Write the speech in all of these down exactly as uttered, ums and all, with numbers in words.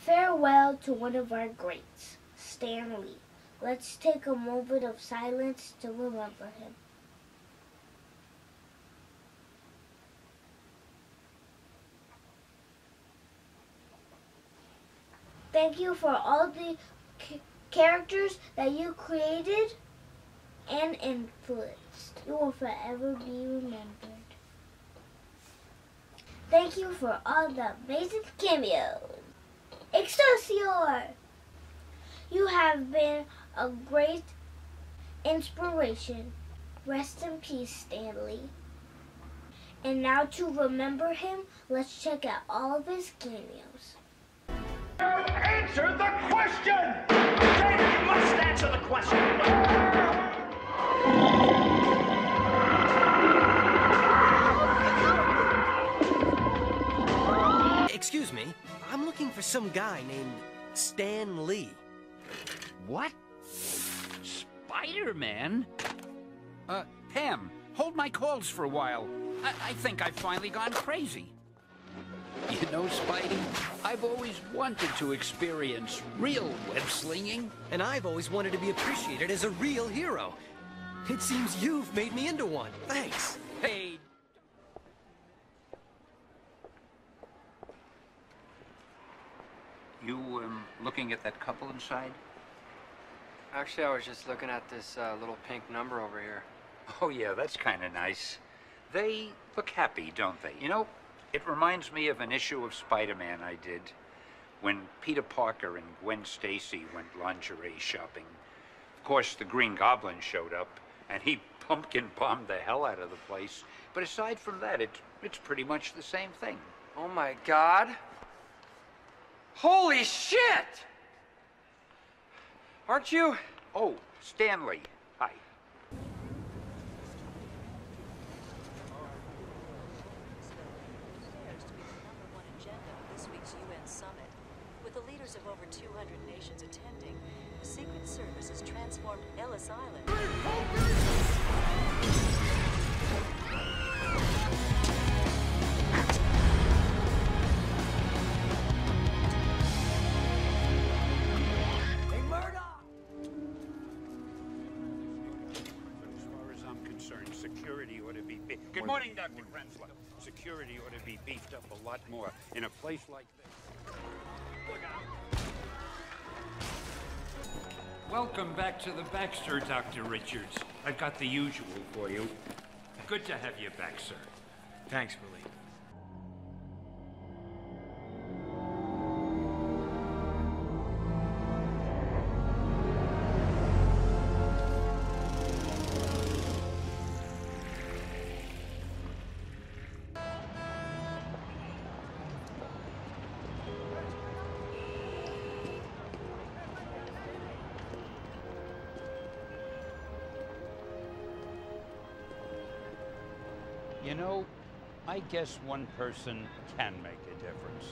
Farewell to one of our greats, Stan Lee. Let's take a moment of silence to remember him. Thank you for all the c characters that you created and influenced. You will forever be remembered. Thank you for all the amazing cameos. Excelsior! You have been a great inspiration. Rest in peace, Stan Lee. And now to remember him, let's check out all of his cameos. Answer the question! David, you must answer the question! Excuse me, I'm looking for some guy named Stan Lee. What? Spider-Man? Uh, Pam, hold my calls for a while. I, I think I've finally gone crazy. You know, Spidey, I've always wanted to experience real web-slinging. And I've always wanted to be appreciated as a real hero. It seems you've made me into one. Thanks. Hey. You, um, looking at that couple inside? Actually, I was just looking at this uh, little pink number over here. Oh, yeah, that's kind of nice. They look happy, don't they? You know, it reminds me of an issue of Spider-Man I did when Peter Parker and Gwen Stacy went lingerie shopping. Of course, the Green Goblin showed up, and he pumpkin-bombed the hell out of the place. But aside from that, it, it's pretty much the same thing. Oh, my God. Holy shit! Aren't you? Oh, Stan Lee. Hi. Of over two hundred nations attending, the Secret Service has transformed Ellis Island. Hey, Murdoch! As far as I'm concerned, security ought to be beefed up. Good morning, Doctor Kremsler. Security ought to be beefed up a lot more in a place like this. Welcome back to the Baxter, Doctor Richards. I've got the usual for you. Good to have you back, sir. Thanks, Willie. You know, I guess one person can make a difference.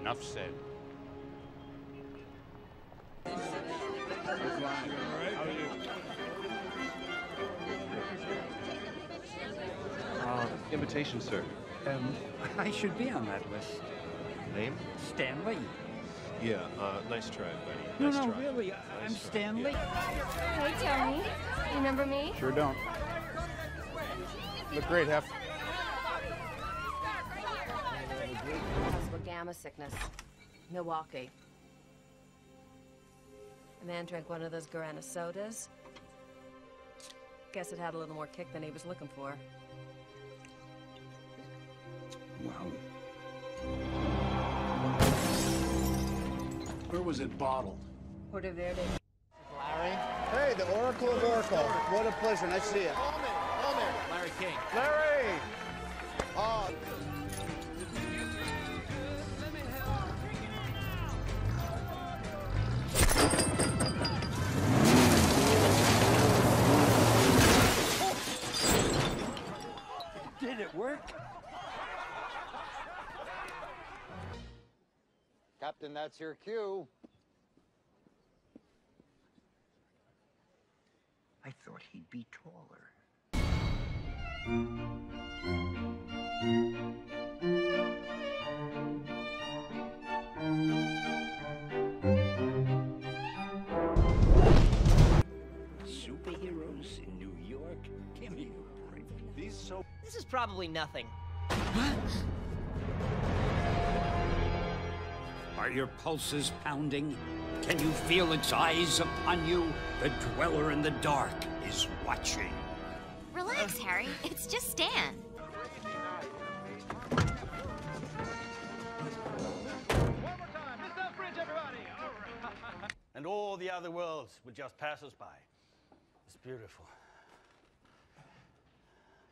Enough said. Uh, invitation, sir. Um, I should be on that list. Name? Stan Lee. Yeah, uh, nice try, buddy. Nice no, no, try. really, nice I'm try. Stan Lee. Yeah. Hey, Tony. You remember me? Sure don't. Look great, Hef. For gamma sickness, Milwaukee. A man drank one of those Garana sodas. Guess it had a little more kick than he was looking for. Wow. Where was it bottled? Puerto Verde. Larry. Hey, the Oracle of Oracle. What a pleasure. Nice to see you. Larry King. Larry! Oh. Did it work? Captain, that's your cue. I thought he'd be taller. Thank you. probably nothing. Are your pulses pounding? Can you feel its eyes upon you? The Dweller in the Dark is watching. Relax, uh, Harry. It's just Stan. And all the other worlds would just pass us by. It's beautiful.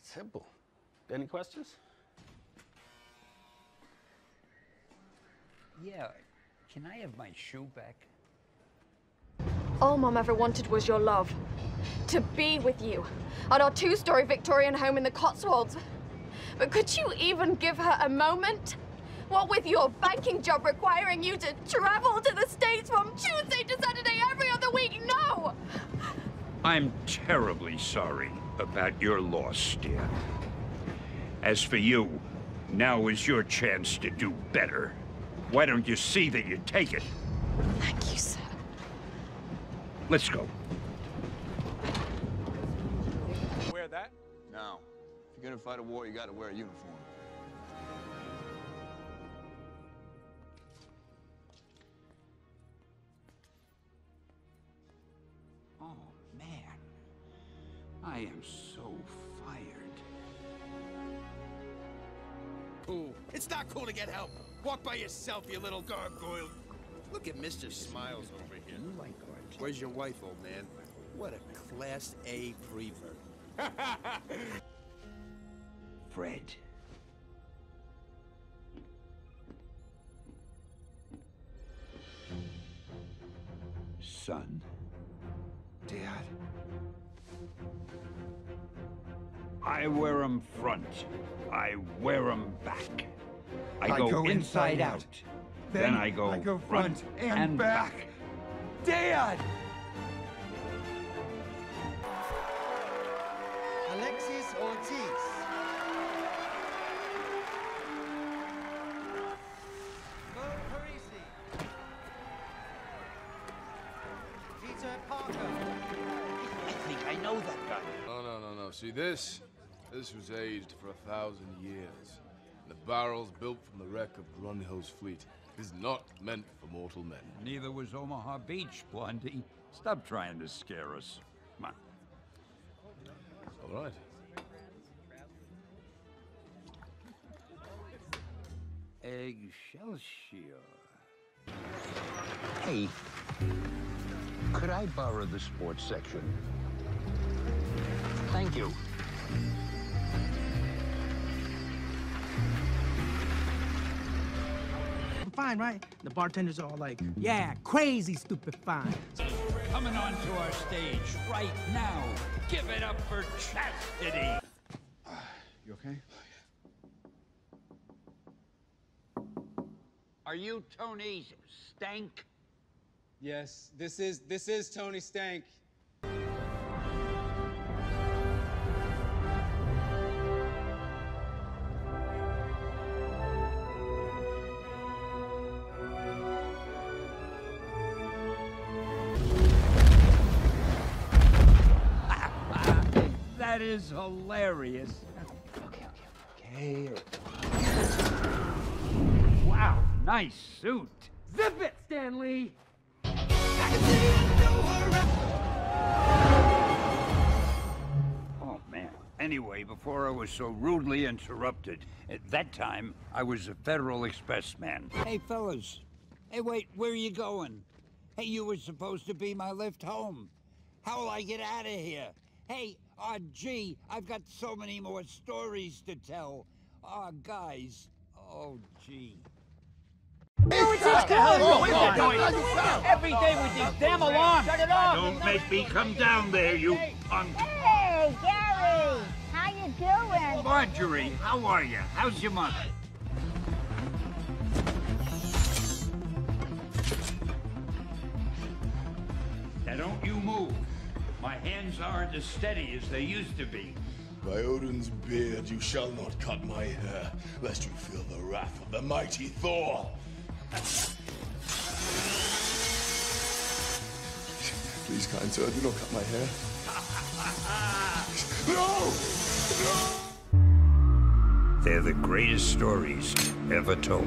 It's simple. Any questions? Yeah, can I have my shoe back? All Mom ever wanted was your love. To be with you at our two-story Victorian home in the Cotswolds. But could you even give her a moment? What with your banking job requiring you to travel to the States from Tuesday to Saturday every other week, no! I'm terribly sorry about your loss, dear. As for you, now is your chance to do better. Why don't you see that you take it? Thank you, sir. Let's go. Wear that? No. If you're gonna fight a war, you gotta wear a uniform. I am so fired. Ooh, it's not cool to get help. Walk by yourself, you little gargoyle. Look at Mister Smiles over here. You like gargoyles. Where's your wife, old man? What a class A prevert. Fred. Son. Dad. I wear 'em front, I wear 'em back. I, I go, go inside out, out. Then, then I go, I go front, front and, and back. back. Dad! Alexis Ortiz. Bo Parisi. Peter Parker. I think I know that guy. Oh, no, no, no. See this? This was aged for a thousand years. The barrels built from the wreck of Grunho's fleet is not meant for mortal men. Neither was Omaha Beach, Blondie. Stop trying to scare us. Come on. All right. Excelsior. Hey, could I borrow the sports section? Thank you. Fine, right? The bartenders are all like, yeah, crazy, stupid, fine. Coming onto our stage right now. Give it up for chastity. Uh, you okay? Oh, yeah. Are you Tony's Stank? Yes, this is this is Tony Stank. That is hilarious. Okay, okay, okay. Wow, nice suit. Zip it, Stan Lee. I can see it, no hurry. Oh man. Anyway, before I was so rudely interrupted, at that time I was a Federal Express man. Hey fellas. Hey wait, where are you going? Hey, you were supposed to be my lift home. How will I get out of here? Hey. Aw, oh, gee, I've got so many more stories to tell. Aw, oh, guys. Oh, gee. No, it's just going. What is it doing? Every day with these damn alarms. Shut it off. Don't make me come down there, you punk. Hey, Gary. How you doing? Marjorie, how are you? How's your mother? Now, don't you move. My hands aren't as steady as they used to be. By Odin's beard, you shall not cut my hair, lest you feel the wrath of the mighty Thor. Please, kind sir, do not cut my hair. No! No! They're the greatest stories ever told.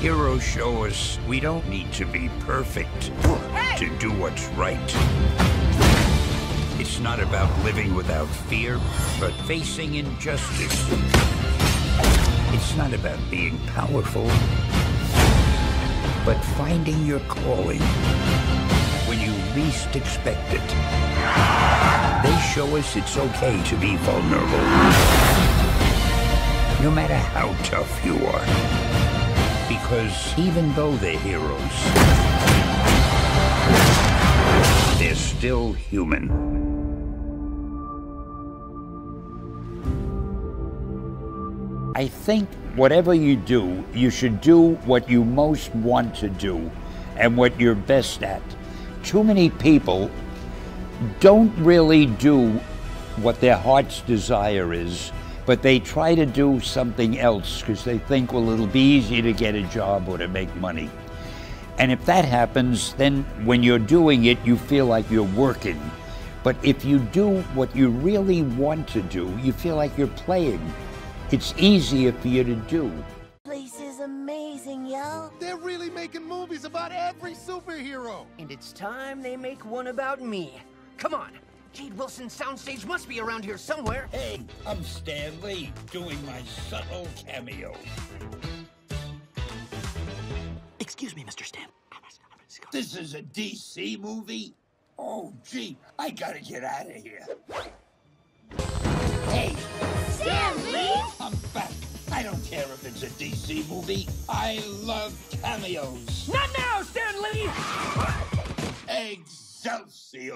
Heroes show us we don't need to be perfect hey! to do what's right. It's not about living without fear, but facing injustice. It's not about being powerful, but finding your calling when you least expect it. They show us it's okay to be vulnerable, no matter how tough you are. Because even though they're heroes, they're still human. I think whatever you do, you should do what you most want to do and what you're best at. Too many people don't really do what their heart's desire is, but they try to do something else because they think, well, it'll be easier to get a job or to make money. And if that happens, then when you're doing it, you feel like you're working. But if you do what you really want to do, you feel like you're playing. It's easier for you to do. This place is amazing, yo. They're really making movies about every superhero. And it's time they make one about me. Come on, Jade Wilson's soundstage must be around here somewhere. Hey, I'm Stan Lee, doing my subtle cameo. Excuse me, Mister Stan. This is a D C movie? Oh, gee, I gotta get out of here. Hey! Stan Lee? I'm back. I don't care if it's a D C movie. I love cameos. Not now, Stan Lee! Excelsior!